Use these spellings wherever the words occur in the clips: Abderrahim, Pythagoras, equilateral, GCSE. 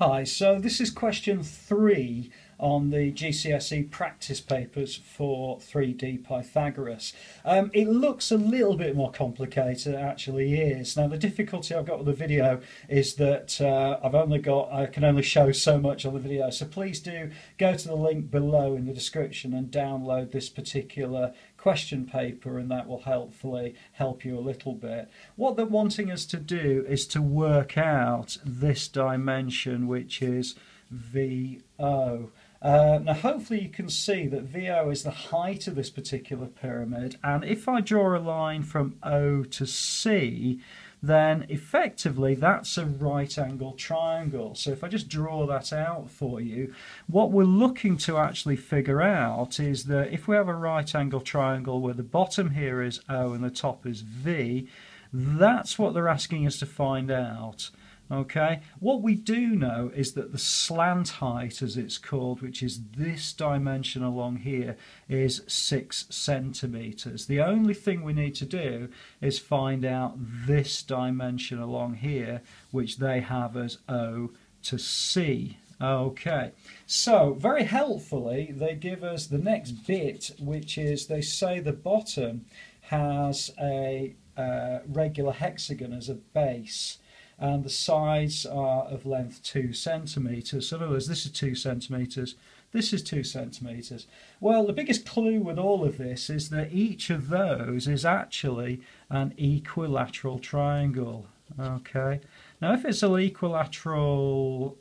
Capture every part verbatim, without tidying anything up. Hi, so this is question three on the G C S E practice papers for three D Pythagoras. Um, it looks a little bit more complicated than it actually is. Now the difficulty I've got with the video is that uh, I've only got, I can only show so much on the video, so please do go to the link below in the description and download this particular question paper, and that will helpfully help you a little bit. What they're wanting us to do is to work out this dimension, which is V O. Uh, now hopefully you can see that V O is the height of this particular pyramid, and if I draw a line from O to C, then effectively that's a right angle triangle. So if I just draw that out for you, what we're looking to actually figure out is that if we have a right angle triangle where the bottom here is O and the top is V, that's what they're asking us to find out. Okay, what we do know is that the slant height, as it's called, which is this dimension along here, is six centimetres. The only thing we need to do is find out this dimension along here, which they have as O to C. Okay, so very helpfully they give us the next bit, which is they say the bottom has a uh, regular hexagon as a base, and the sides are of length two centimetres. So in other words, this is two centimetres, this is two centimetres. Well, the biggest clue with all of this is that each of those is actually an equilateral triangle. Okay, now if it's an equilateral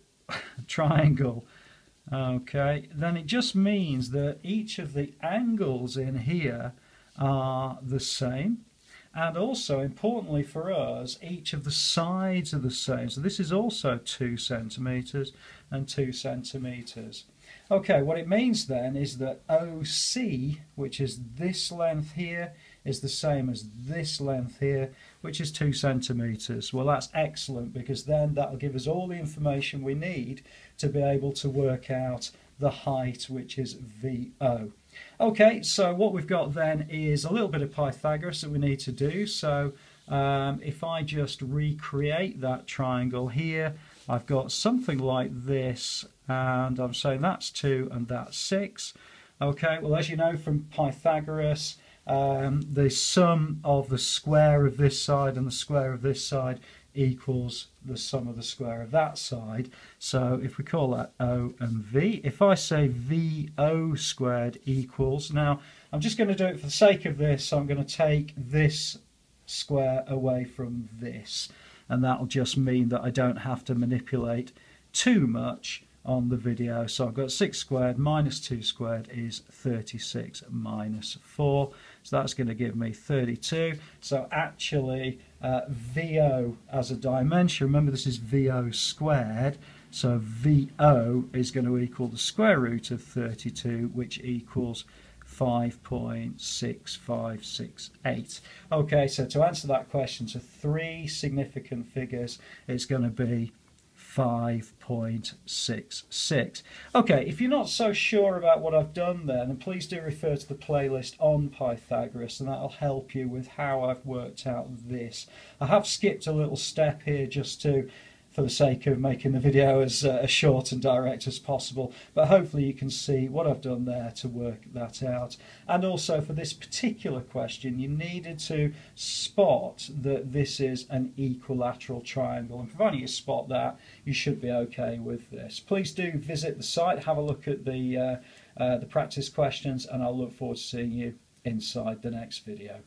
triangle, okay, then it just means that each of the angles in here are the same. And also, importantly for us, each of the sides are the same. So this is also two centimetres and two centimetres. Okay, what it means then is that O C, which is this length here, is the same as this length here, which is two centimetres. Well, that's excellent, because then that will give us all the information we need to be able to work out the height, which is V O. Okay, so what we've got then is a little bit of Pythagoras that we need to do. So um, if I just recreate that triangle here, I've got something like this, and I'm saying that's two and that's six. Okay, well, as you know from Pythagoras, um, the sum of the square of this side and the square of this side equals the sum of the square of that side. So if we call that O and V, if I say V O squared equals, now I'm just going to do it for the sake of this, so I'm going to take this square away from this, and that'll just mean that I don't have to manipulate too much on the video. So I've got six squared minus two squared is thirty-six minus four, so that's going to give me thirty-two. So actually uh, V O as a dimension, remember this is V O squared, so V O is going to equal the square root of thirty-two, which equals five point six five six eight. Okay, so to answer that question to three significant figures, it's going to be five point six six. Okay, if you're not so sure about what I've done then, and please do refer to the playlist on Pythagoras, and that'll help you with how I've worked out this. I have skipped a little step here just to, for the sake of making the video as, uh, as short and direct as possible, but hopefully you can see what I've done there to work that out. And also for this particular question, you needed to spot that this is an equilateral triangle, and providing you spot that, you should be okay with this. Please do visit the site, have a look at the, uh, uh, the practice questions, and I'll look forward to seeing you inside the next video.